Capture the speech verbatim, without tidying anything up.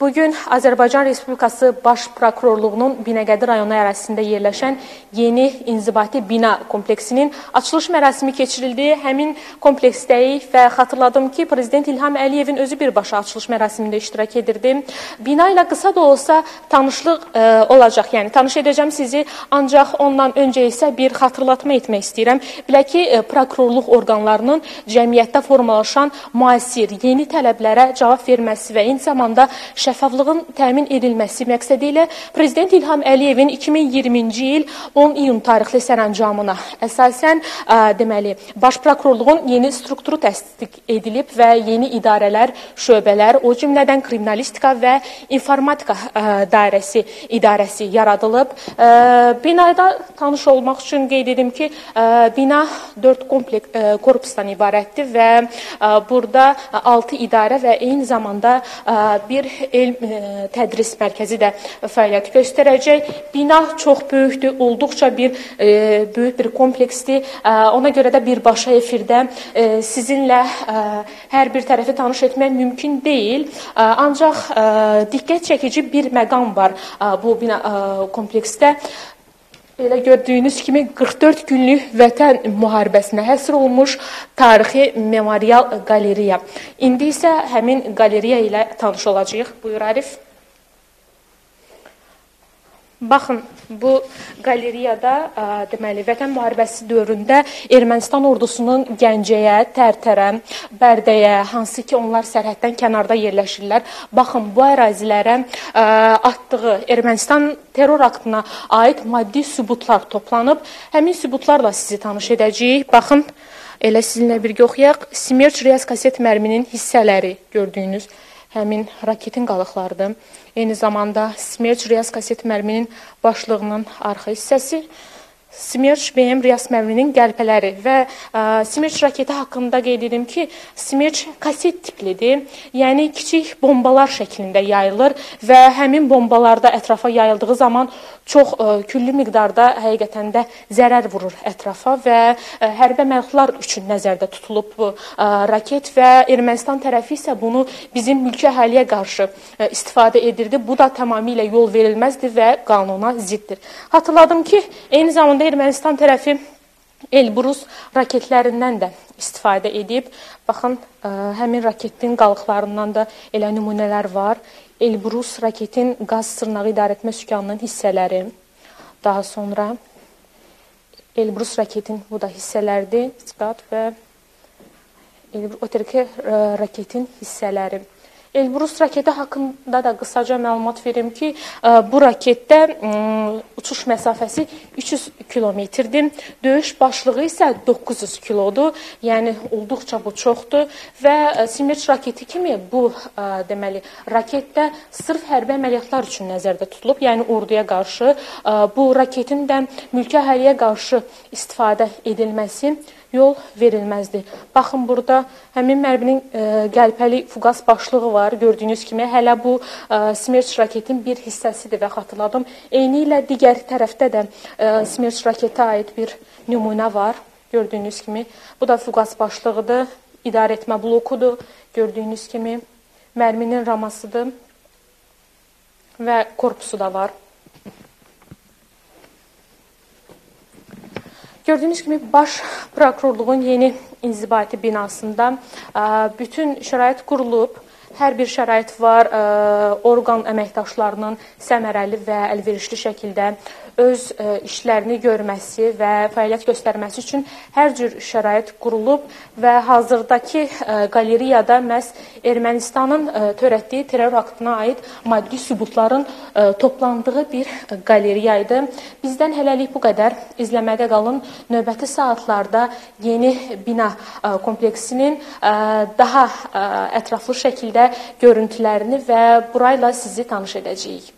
Bugün Azərbaycan Respublikası Baş Prokurorluğunun Binəqədi rayonu ərazisində yerləşən yeni inzibati bina kompleksinin açılış mərasimi keçirildi. Həmin kompleksdəyik və xatırladım ki, Prezident İlham Əliyevin özü birbaşa açılış mərasimində iştirak edirdi. Bina ilə qısa da olsa tanışlıq e, olacaq, yəni tanış edəcəm sizi, ancaq ondan öncə isə bir xatırlatma etmək istəyirəm. Bilə ki, e, prokurorluq orqanlarının cəmiyyətdə formalaşan müasir yeni tələblərə cavab verməsi və eyni zamanda şəffaflığın təmin edilməsi məqsədi ilə Prezident İlham Əliyevin iki min iyirminci il on iyun tarixli sərəncamına əsasən ə, deməli, Baş Prokurorluğun yeni strukturu təsdiq edilib və yeni idarələr, şöbələr, o cümlədən kriminalistika və informatika ə, dairəsi idarəsi yaradılıb. Ə, binada tanış olmaq üçün qeyd edim ki, ə, bina dörd kompleks ə, korpusdan ibarətdir və ə, burada altı idarə və eyni zamanda ə, bir elm tədris mərkəzi də fəaliyyət göstərəcək. Bina çox böyükdür, olduqca bir e, böyük bir kompleksdir. E, ona görə də birbaşa efirdə e, sizinlə e, hər bir tərəfi tanış etmək mümkün deyil. E, ancaq e, diqqət çəkici bir məqam var e, bu bina e, kompleksdə. Elə gördüyünüz kimi qırx dörd günlük vətən müharibəsinə həsr olunmuş tarixi memorial qaleriya. İndi isə həmin qaleriya ilə tanış olacağıq. Buyur Arif. Baxın, bu qaleriyada deməli, Vətən müharibəsi dövründə Ermənistan ordusunun Gəncəyə, Tərtərə, Bərdəyə, hansı ki onlar sərhəddən kənarda yerləşirlər. Baxın, bu ərazilərə atdığı Ermənistan terror aktına aid maddi sübutlar toplanıb. Həmin sübutlarla sizi tanış edəcəyik. Baxın, elə sizinlə birgə oxuyaq. Smerç Riyaz kaset mərminin hissələri gördüyünüz həmin raketin qalıqlarıdır. Eyni zamanda Smerç Riyaz kaset mərminin başlığının arxa hissəsi, Smerç B M Riyaz mərminin qəlpələri və ə, Smerç raketi haqqında qeyd edim ki, Smerç kaset tiplidir, yəni kiçik bombalar şəklində yayılır və həmin bombalarda ətrafa yayıldığı zaman çox ə, küllü miqdarda həqiqətən də zərər vurur ətrafa və ə, hərbə məxlular üçün nəzərdə tutulub bu ə, raket və Ermənistan tərəfi isə bunu bizim mülki əhaliyə qarşı ə, istifadə edirdi. Bu da tamamilə yol verilməzdir və qanuna ziddir. Hatırladım ki, eyni zamanda Ermənistan tərəfi Elbrus raketlərindən də istifadə edib. Baxın, ə, həmin raketin qalıqlarından da elə nümunələr var. Elbrus raketin qaz sırnağı idarəetmə sükanının hissələri. Daha sonra Elbrus raketin bu da hissələrdir. Skat və O T R K raketin hissələri. Elbrus raketi haqqında da qısaca məlumat verim ki, bu raketdə uçuş məsafəsi üç yüz kilometrdir, döyüş başlığı isə doqquz yüz kilodur, yəni olduqca bu çoxdur və Smerç raketi kimi bu deməli, raketdə sırf hərbi əməliyyatlar üçün nəzərdə tutulub, yəni orduya qarşı bu raketin də mülki əhaliyə qarşı istifadə edilməsi yol verilməzdir. Baxın, burada həmin mərminin qəlpəli fuqas başlığı var. Gördüyünüz kimi hələ bu ə, Smerç raketin bir hissəsidir və xatırladım. Eyni ilə digər tərəfdə də ə, Smerç raketə aid bir nümunə var. Gördüyünüz kimi bu da fuqas başlığıdır, idarə etmə blokudur. Gördüyünüz kimi mərminin ramasıdır və korpusu da var. Gördüyünüz kimi Baş Prokurorluğun yeni inzibati binasında bütün şərait qurulub, hər bir şərait var, orqan əməkdaşlarının səmərəli və əlverişli şəkildə öz işlərini görməsi və fəaliyyət göstərməsi üçün hər cür şərait qurulub və hazırdakı qaleriyada məhz Ermənistanın törətdiyi terror aktına aid maddi sübutların toplandığı bir qaleriya idi. Bizdən hələlik bu qədər. İzləmədə qalın. Növbəti saatlarda yeni bina kompleksinin daha ətraflı şəkildə görüntülərini və burayla sizi tanış edəcəyik.